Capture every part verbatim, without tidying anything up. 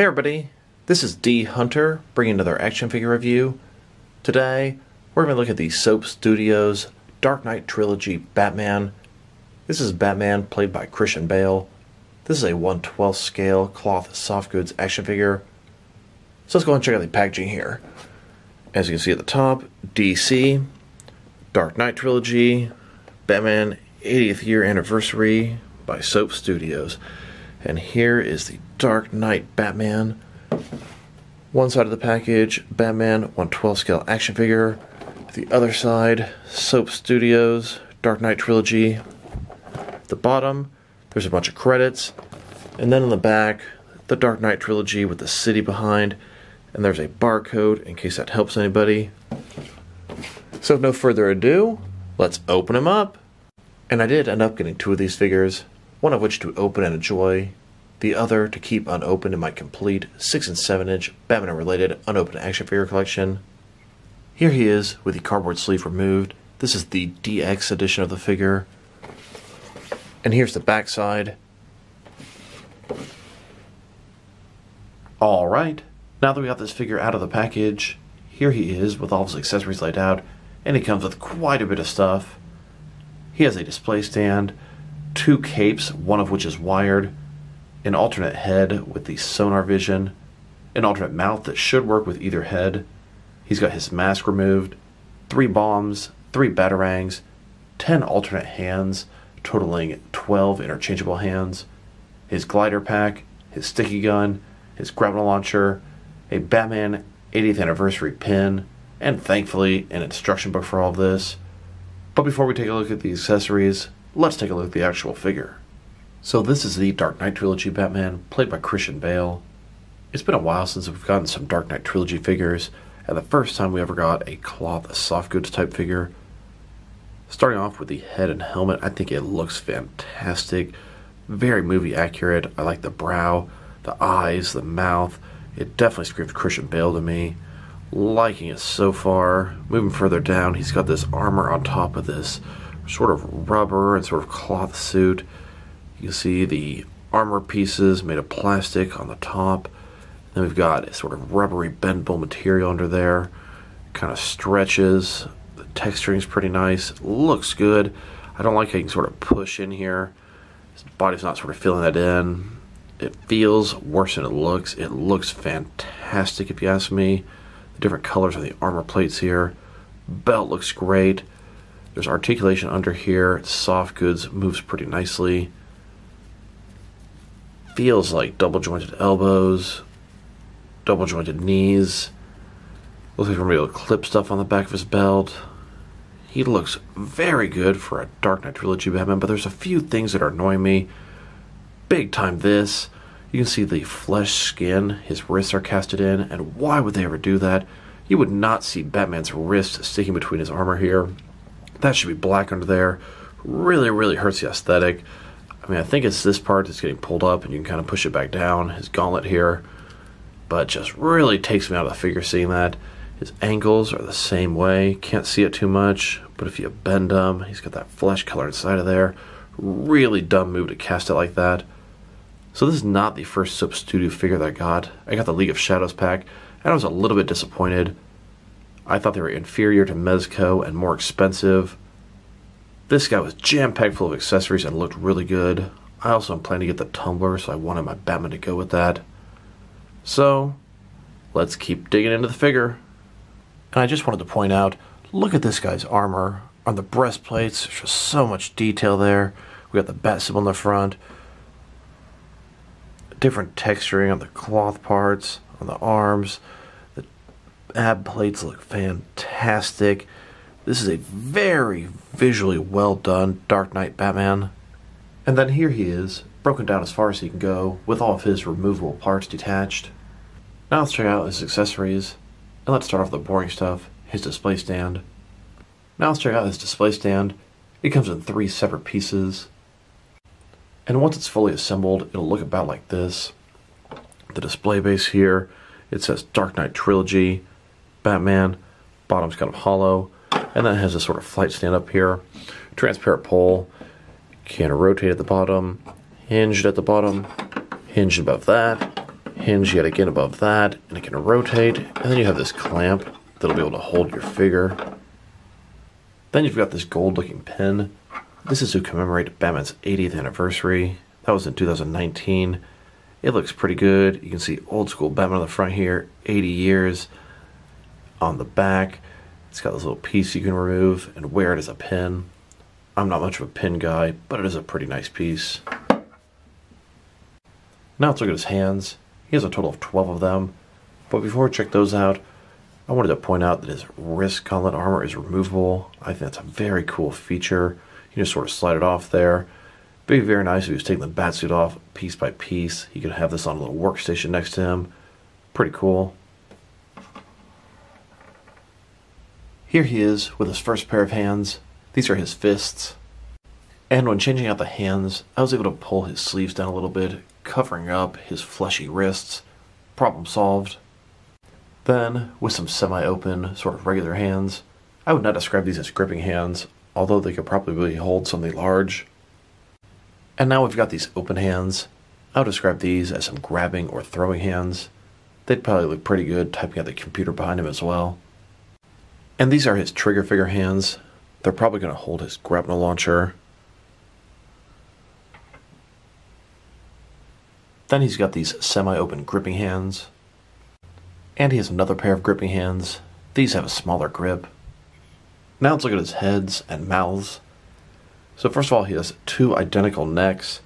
Hey everybody, this is D. Hunter bringing another action figure review. Today, we're going to look at the Soap Studios Dark Knight Trilogy Batman. This is Batman played by Christian Bale. This is a one twelfth scale cloth soft goods action figure. So let's go and check out the packaging here. As you can see at the top, D C, Dark Knight Trilogy, Batman eightieth Year Anniversary by Soap Studios. And here is the Dark Knight Batman. One side of the package, Batman one twelfth scale action figure. The other side, Soap Studios, Dark Knight Trilogy. At the bottom, there's a bunch of credits. And then on the back, the Dark Knight Trilogy with the city behind. And there's a barcode in case that helps anybody. So with no further ado, let's open them up. And I did end up getting two of these figures, one of which to open and enjoy, the other to keep unopened in my complete six and seven inch Batman-related unopened action figure collection. Here he is with the cardboard sleeve removed. This is the D X edition of the figure. And here's the backside. Alright, now that we got this figure out of the package, here he is with all of his accessories laid out, and he comes with quite a bit of stuff. He has a display stand, two capes, one of which is wired, an alternate head with the sonar vision, an alternate mouth that should work with either head. He's got his mask removed, three bombs, three batarangs, ten alternate hands, totaling twelve interchangeable hands, his glider pack, his sticky gun, his grapnel launcher, a Batman eightieth anniversary pin, and thankfully an instruction book for all of this. But before we take a look at the accessories, let's take a look at the actual figure. So this is the Dark Knight Trilogy Batman, played by Christian Bale. It's been a while since we've gotten some Dark Knight Trilogy figures, and the first time we ever got a cloth soft goods type figure. Starting off with the head and helmet, I think it looks fantastic. Very movie accurate. I like the brow, the eyes, the mouth. It definitely screams Christian Bale to me. Liking it so far. Moving further down, he's got this armor on top of this sort of rubber and sort of cloth suit. You can see the armor pieces made of plastic on the top. And then we've got a sort of rubbery bendable material under there. It kind of stretches. The texturing's pretty nice. It looks good. I don't like how you can sort of push in here. His body's not sort of filling that in. It feels worse than it looks. It looks fantastic if you ask me. The different colors on the armor plates here. Belt looks great. There's articulation under here. It's soft goods, moves pretty nicely. Feels like double jointed elbows, double jointed knees. Looks like we're going to be able to clip stuff on the back of his belt. He looks very good for a Dark Knight Trilogy Batman, but there's a few things that are annoying me. Big time this. You can see the flesh skin, his wrists are casted in, and why would they ever do that? You would not see Batman's wrist sticking between his armor here. That should be black under there. Really, really hurts the aesthetic. I mean, I think it's this part that's getting pulled up and you can kind of push it back down, his gauntlet here, but just really takes me out of the figure seeing that. His ankles are the same way, can't see it too much, but if you bend them, he's got that flesh color inside of there. Really dumb move to cast it like that. So this is not the first Soap Studio figure that I got. I got the League of Shadows pack, and I was a little bit disappointed. I thought they were inferior to Mezco and more expensive. This guy was jam-packed full of accessories and looked really good. I also am planning to get the tumbler, so I wanted my Batman to go with that. So, let's keep digging into the figure. And I just wanted to point out, look at this guy's armor. On the breastplates, there's just so much detail there. We got the bat symbol in the front. Different texturing on the cloth parts, on the arms. The ab plates look fantastic. This is a very visually well done Dark Knight Batman. And then here he is, broken down as far as he can go, with all of his removable parts detached. Now let's check out his accessories, and let's start off with the boring stuff, his display stand. Now let's check out his display stand. It comes in three separate pieces. And once it's fully assembled, it'll look about like this. The display base here, it says Dark Knight Trilogy, Batman, bottom's kind of hollow. And that has a sort of flight stand up here, transparent pole, can rotate at the bottom, hinged at the bottom, hinged above that, hinge yet again above that, and it can rotate, and then you have this clamp that'll be able to hold your figure. Then you've got this gold looking pin. This is to commemorate Batman's eightieth anniversary. That was in two thousand nineteen. It looks pretty good. You can see old school Batman on the front here, eighty years on the back. It's got this little piece you can remove and wear it as a pin. I'm not much of a pin guy, but it is a pretty nice piece. Now let's look at his hands. He has a total of twelve of them, but before we check those out, I wanted to point out that his wrist gauntlet armor is removable. I think that's a very cool feature. You can just sort of slide it off there. It'd be very nice if he was taking the bat suit off piece by piece. He could have this on a little workstation next to him. Pretty cool. Here he is with his first pair of hands. These are his fists. And when changing out the hands, I was able to pull his sleeves down a little bit, covering up his fleshy wrists. Problem solved. Then, with some semi-open, sort of regular hands, I would not describe these as gripping hands, although they could probably hold something large. And now we've got these open hands. I would describe these as some grabbing or throwing hands. They'd probably look pretty good typing at the computer behind him as well. And these are his trigger figure hands. They're probably going to hold his grapnel launcher. Then he's got these semi-open gripping hands. And he has another pair of gripping hands. These have a smaller grip. Now let's look at his heads and mouths. So first of all, he has two identical necks.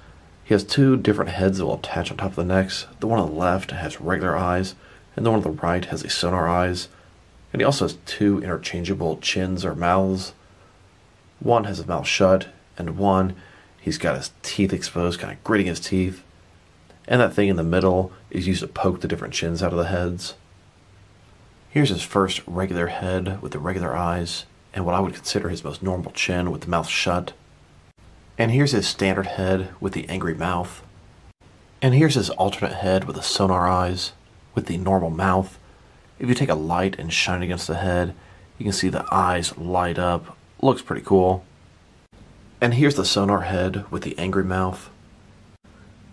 He has two different heads that will attach on top of the necks. The one on the left has regular eyes, and the one on the right has a sonar eyes. And he also has two interchangeable chins or mouths. One has his mouth shut, and one, he's got his teeth exposed, kind of gritting his teeth. And that thing in the middle is used to poke the different chins out of the heads. Here's his first regular head with the regular eyes, and what I would consider his most normal chin with the mouth shut. And here's his standard head with the angry mouth. And here's his alternate head with the sonar eyes, with the normal mouth. If you take a light and shine it against the head, you can see the eyes light up. Looks pretty cool. And here's the sonar head with the angry mouth.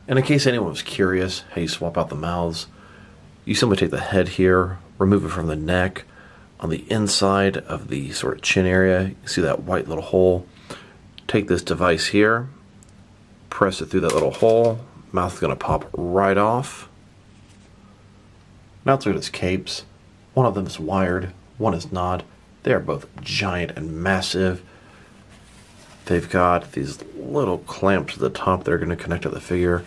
And in case anyone was curious how you swap out the mouths, you simply take the head here, remove it from the neck. On the inside of the sort of chin area, you can see that white little hole. Take this device here, press it through that little hole, mouth's gonna pop right off. Now let's look at his capes. One of them is wired, one is not. They are both giant and massive. They've got these little clamps at the top that are gonna connect to the figure.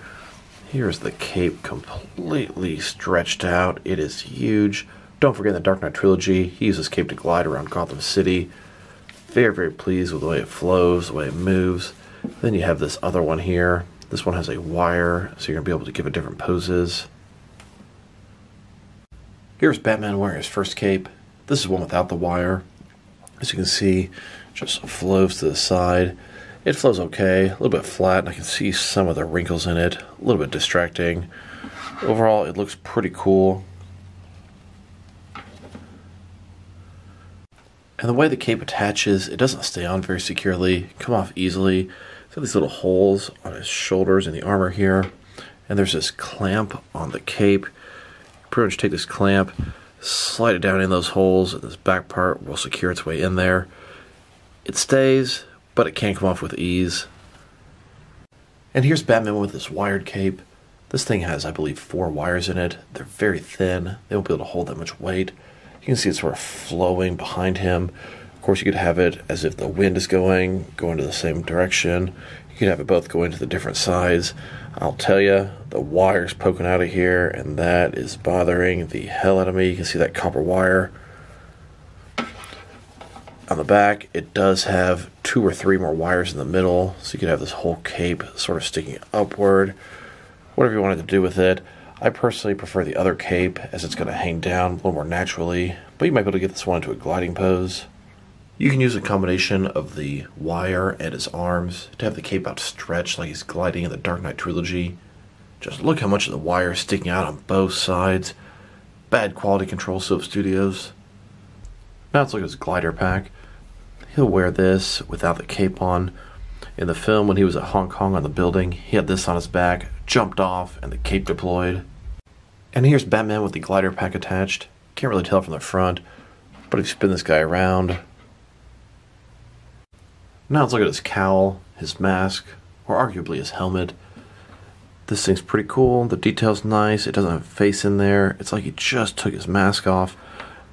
Here's the cape completely stretched out. It is huge. Don't forget the Dark Knight Trilogy, he uses cape to glide around Gotham City. Very, very pleased with the way it flows, the way it moves. Then you have this other one here. This one has a wire, so you're going to be able to give it different poses. Here's Batman wearing his first cape. This is one without the wire. As you can see, just flows to the side. It flows okay, a little bit flat, and I can see some of the wrinkles in it. A little bit distracting. Overall, it looks pretty cool. And the way the cape attaches, it doesn't stay on very securely, come off easily. So these little holes on his shoulders and the armor here. And there's this clamp on the cape. Pretty much take this clamp, slide it down in those holes, and this back part will secure its way in there. It stays, but it can come off with ease. And here's Batman with this wired cape. This thing has, I believe, four wires in it. They're very thin. They won't be able to hold that much weight. You can see it's sort of flowing behind him. Of course, you could have it as if the wind is going, going to the same direction. You could have it both going to the different sides. I'll tell you, the wire's poking out of here, and that is bothering the hell out of me. You can see that copper wire. On the back, it does have two or three more wires in the middle, so you could have this whole cape sort of sticking upward. Whatever you wanted to do with it. I personally prefer the other cape, as it's going to hang down a little more naturally, but you might be able to get this one into a gliding pose. You can use a combination of the wire and his arms to have the cape outstretched like he's gliding in the Dark Knight Trilogy. Just look how much of the wire is sticking out on both sides. Bad quality control, Soap Studios. Now let's look at his glider pack. He'll wear this without the cape on. In the film, when he was at Hong Kong on the building, he had this on his back, jumped off, and the cape deployed. And here's Batman with the glider pack attached. Can't really tell from the front, but if you spin this guy around. Now let's look at his cowl, his mask, or arguably his helmet. This thing's pretty cool. The detail's nice. It doesn't have a face in there. It's like he just took his mask off.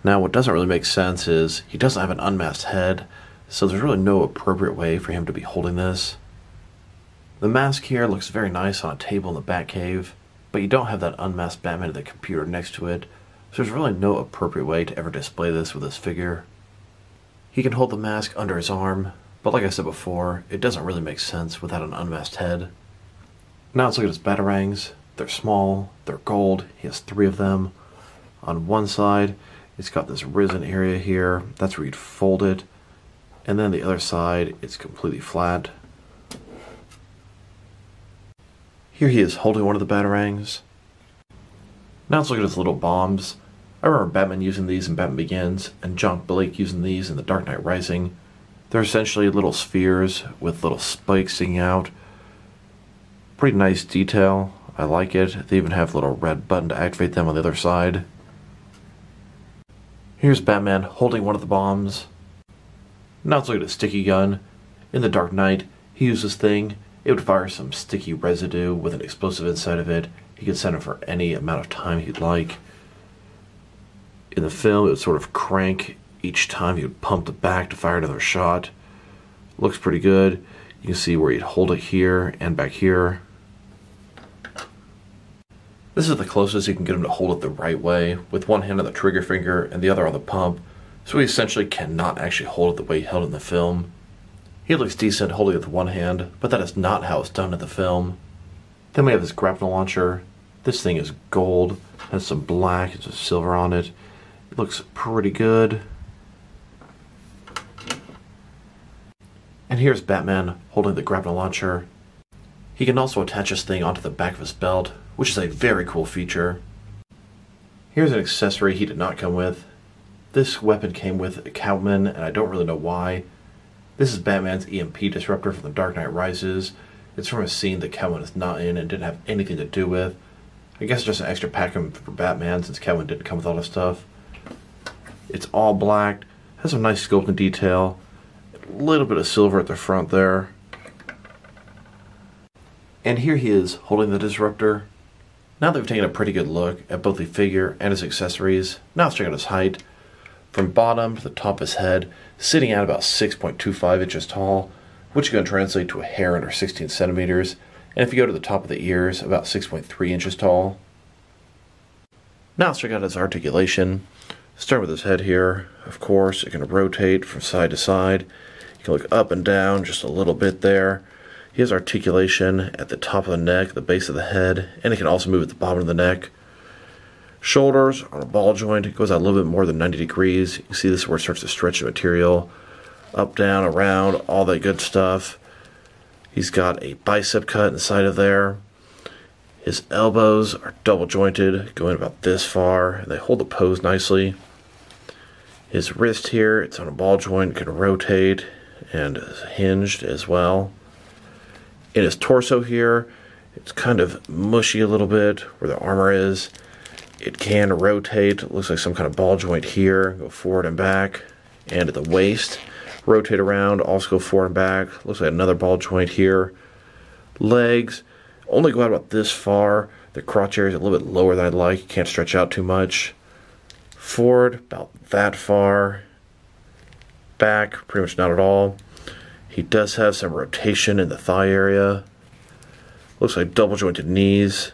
Now what doesn't really make sense is he doesn't have an unmasked head, so there's really no appropriate way for him to be holding this. The mask here looks very nice on a table in the Batcave, but you don't have that unmasked Batman at the computer next to it, so there's really no appropriate way to ever display this with this figure. He can hold the mask under his arm, but like I said before, it doesn't really make sense without an unmasked head. Now let's look at his Batarangs. They're small, they're gold, he has three of them. On one side, it's got this risen area here, that's where you'd fold it, and then the other side, it's completely flat. Here he is holding one of the Batarangs. Now let's look at his little bombs. I remember Batman using these in Batman Begins, and John Blake using these in The Dark Knight Rising. They're essentially little spheres with little spikes sticking out. Pretty nice detail, I like it. They even have a little red button to activate them on the other side. Here's Batman holding one of the bombs. Now let's look at his sticky gun. In The Dark Knight, he used this thing. It would fire some sticky residue with an explosive inside of it. He could send it for any amount of time he'd like. In the film, it would sort of crank each time he would pump the back to fire another shot. Looks pretty good. You can see where he'd hold it here and back here. This is the closest you can get him to hold it the right way, with one hand on the trigger finger and the other on the pump, so he essentially cannot actually hold it the way he held it in the film. He looks decent holding it with one hand, but that is not how it's done in the film. Then we have his grapnel launcher. This thing is gold, has some black and some silver on it. It looks pretty good. And here's Batman holding the grapnel launcher. He can also attach this thing onto the back of his belt, which is a very cool feature. Here's an accessory he did not come with. This weapon came with a Cowman, and I don't really know why. This is Batman's E M P Disruptor from The Dark Knight Rises. It's from a scene that Catman is not in and didn't have anything to do with. I guess it's just an extra pack for Batman since Catman didn't come with all this stuff. It's all black, has some nice sculpting detail, a little bit of silver at the front there. And here he is holding the Disruptor. Now that we've taken a pretty good look at both the figure and his accessories, now let's check out his height. From bottom to the top of his head, sitting at about six point two five inches tall, which is going to translate to a hair under sixteen centimeters, and if you go to the top of the ears, about six point three inches tall. Now let's check out his articulation. Start with his head here. Of course, it can rotate from side to side. You can look up and down just a little bit there. He has articulation at the top of the neck, the base of the head, and it can also move at the bottom of the neck. Shoulders on a ball joint, it goes out a little bit more than ninety degrees. You can see this is where it starts to stretch the material. Up, down, around, all that good stuff. He's got a bicep cut inside of there. His elbows are double jointed, going about this far, and they hold the pose nicely. His wrist here, it's on a ball joint, can rotate and is hinged as well. In his torso here, it's kind of mushy a little bit where the armor is. It can rotate, it looks like some kind of ball joint here, go forward and back. And at the waist, rotate around, also go forward and back. Looks like another ball joint here. Legs, only go out about this far. The crotch area is a little bit lower than I'd like, you can't stretch out too much. Forward, about that far. Back, pretty much not at all. He does have some rotation in the thigh area. Looks like double jointed knees.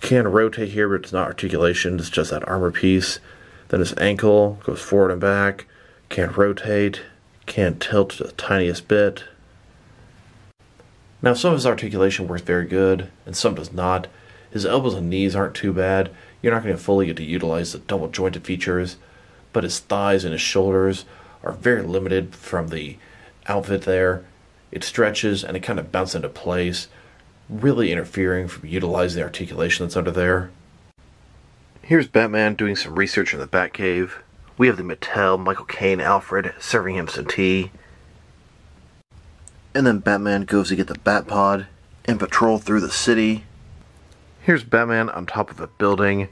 Can rotate here, but it's not articulation, it's just that armor piece. Then his ankle goes forward and back. Can't rotate. Can't tilt the tiniest bit. Now some of his articulation works very good, and some does not. His elbows and knees aren't too bad. You're not going to fully get to utilize the double jointed features, but his thighs and his shoulders are very limited from the outfit there. It stretches and it kind of bounces into place, really interfering from utilizing the articulation that's under there. Here's Batman doing some research in the Batcave. We have the Mattel Michael Caine Alfred serving him some tea. And then Batman goes to get the Batpod and patrol through the city. Here's Batman on top of a building,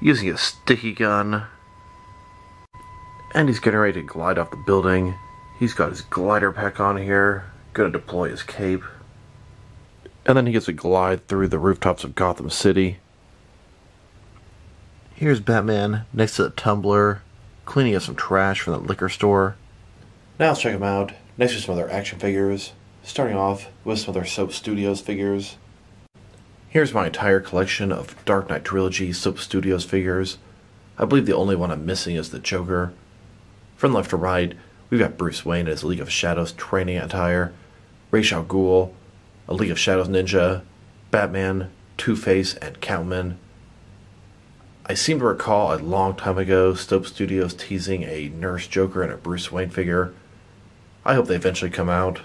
using a sticky gun, and he's getting ready to glide off the building. He's got his glider pack on here, gonna deploy his cape, and then he gets to glide through the rooftops of Gotham City. Here's Batman next to the tumbler, cleaning up some trash from the liquor store. Now let's check him out next to some other action figures, starting off with some other Soap Studios figures. Here's my entire collection of Dark Knight Trilogy Soap Studios figures. I believe the only one I'm missing is the Joker. From left to right, we've got Bruce Wayne in his League of Shadows training attire, Ra's al Ghul, a League of Shadows ninja, Batman, Two-Face, and Cowman. I seem to recall a long time ago Soap Studios teasing a Nurse Joker and a Bruce Wayne figure. I hope they eventually come out.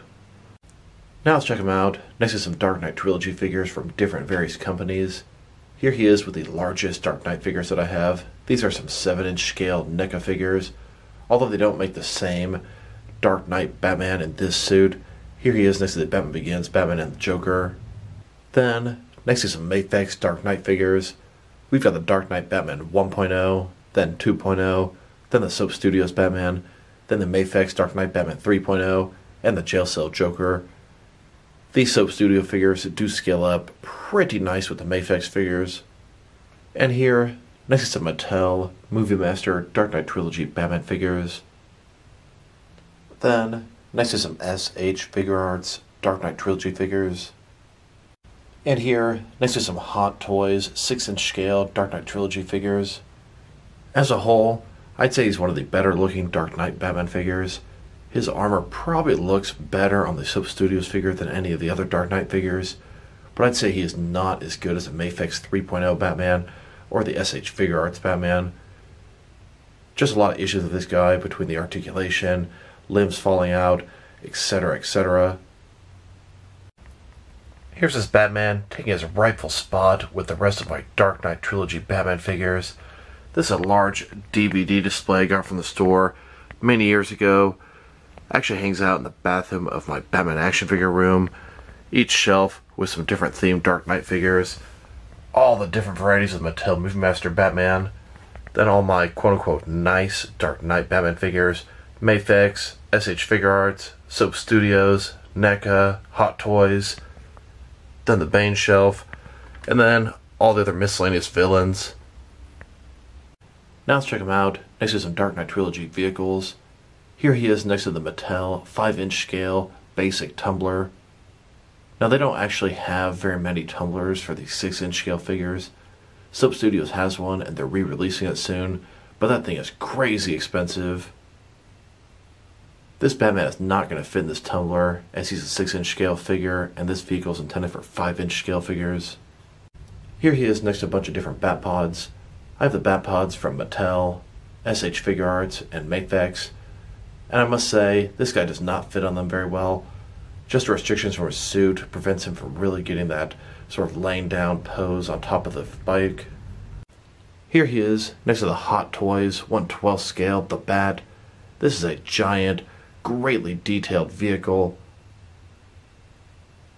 Now let's check him out next to some Dark Knight Trilogy figures from different various companies. Here he is with the largest Dark Knight figures that I have. These are some seven inch scale NECA figures. Although they don't make the same Dark Knight Batman in this suit, here he is next to the Batman Begins, Batman and the Joker. Then, next to some Mafex Dark Knight figures, we've got the Dark Knight Batman one point oh, then two point oh, then the Soap Studios Batman, then the Mafex Dark Knight Batman three point oh, and the Jail Cell Joker. These Soap Studio figures do scale up pretty nice with the Mafex figures. And here, next to some Mattel, Movie Master, Dark Knight Trilogy Batman figures. Then, next to some S H Figure Arts, Dark Knight Trilogy figures. And here, next to some Hot Toys, six inch scale Dark Knight Trilogy figures. As a whole, I'd say he's one of the better looking Dark Knight Batman figures. His armor probably looks better on the Soap Studios figure than any of the other Dark Knight figures, but I'd say he is not as good as the Mafex three point oh Batman or the S H Figure Arts Batman. Just a lot of issues with this guy between the articulation, limbs falling out, et cetera, et cetera. Here's this Batman taking his rightful spot with the rest of my Dark Knight Trilogy Batman figures. This is a large D V D display I got from the store many years ago. Actually hangs out in the bathroom of my Batman action figure room. Each shelf with some different themed Dark Knight figures. All the different varieties of Mattel Movie Master Batman. Then all my quote-unquote nice Dark Knight Batman figures. Mafex, S H Figure Arts, Soap Studios, NECA, Hot Toys. Then the Bane shelf. And then all the other miscellaneous villains. Now let's check them out next to some Dark Knight Trilogy vehicles. Here he is next to the Mattel five inch scale basic tumbler. Now they don't actually have very many tumblers for these six inch scale figures. Soap Studios has one and they're re-releasing it soon, but that thing is crazy expensive. This Batman is not going to fit in this tumbler as he's a six inch scale figure and this vehicle is intended for five inch scale figures. Here he is next to a bunch of different Batpods. I have the Batpods from Mattel, S H Figure Arts, and Mafex. And I must say, this guy does not fit on them very well. Just the restrictions from his suit prevents him from really getting that sort of laying down pose on top of the bike. Here he is, next to the Hot Toys one twelfth scale, the Bat. This is a giant, greatly detailed vehicle.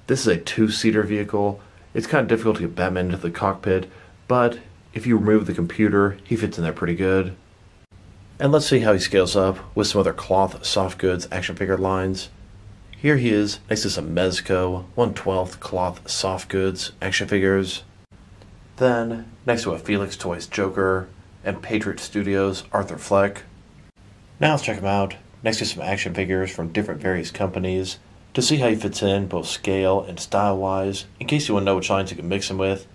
This is a two-seater vehicle. It's kind of difficult to get Batman into the cockpit, but if you remove the computer, he fits in there pretty good. And let's see how he scales up with some other cloth soft goods action figure lines. Here he is next to some Mezco one twelfth cloth soft goods action figures. Then next to a Felix Toys Joker and Patriot Studios Arthur Fleck. Now let's check him out next to some action figures from different various companies to see how he fits in both scale and style wise in case you want to know which lines you can mix him with.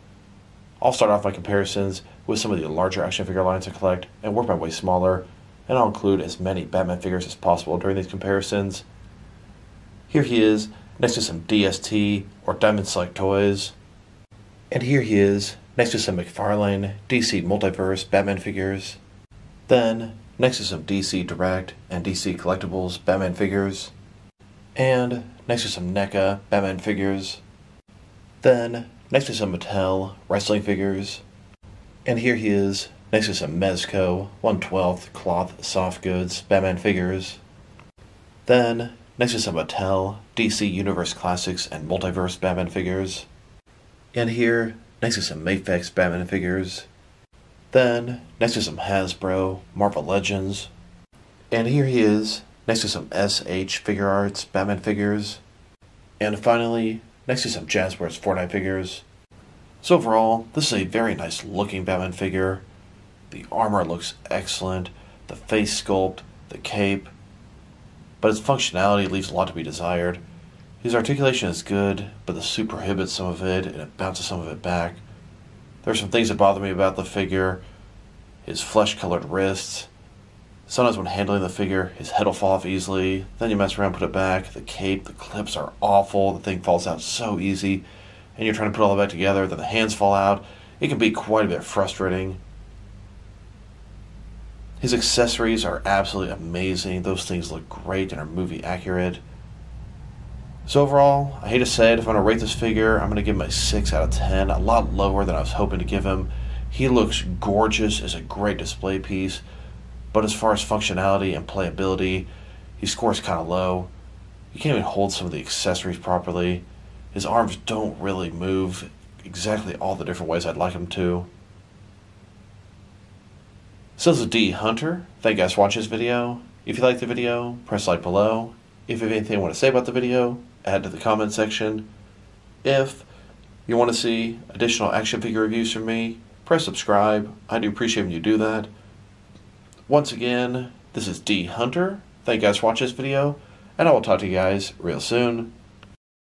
I'll start off my comparisons with some of the larger action figure lines I collect and work my way smaller, and I'll include as many Batman figures as possible during these comparisons. Here he is next to some D S T or Diamond Select toys, and here he is next to some McFarlane D C Multiverse Batman figures, then next to some D C Direct and D C Collectibles Batman figures, and next to some NECA Batman figures, then next to some Mattel wrestling figures, and here he is next to some Mezco one twelfth cloth soft goods Batman figures, then next to some Mattel D C Universe Classics and Multiverse Batman figures, and here Next to some Mafex Batman figures. Then, next to some Hasbro, Marvel Legends. And here he is, next to some S H Figure Arts Batman figures. And finally, next to some Jazwares Fortnite figures. So overall, this is a very nice looking Batman figure. The armor looks excellent, the face sculpt, the cape, but its functionality leaves a lot to be desired. His articulation is good, but the suit prohibits some of it and it bounces some of it back. There are some things that bother me about the figure. His flesh-colored wrists. Sometimes when handling the figure, his head will fall off easily. Then you mess around and put it back. The cape, the clips are awful. The thing falls out so easy. And you're trying to put all that back together. Then the hands fall out. It can be quite a bit frustrating. His accessories are absolutely amazing. Those things look great and are movie accurate. So overall, I hate to say it, if I'm going to rate this figure, I'm going to give him a six out of ten, a lot lower than I was hoping to give him. He looks gorgeous, is a great display piece, but as far as functionality and playability, he scores kind of low. He can't even hold some of the accessories properly. His arms don't really move exactly all the different ways I'd like him to. So this is D Hunter. Thank you guys for watching this video. If you liked the video, press like below. If you have anything you want to say about the video, add to the comment section. If you want to see additional action figure reviews from me, press subscribe. I do appreciate when you do that. Once again, this is D Hunter. Thank you guys for watching this video, and I will talk to you guys real soon.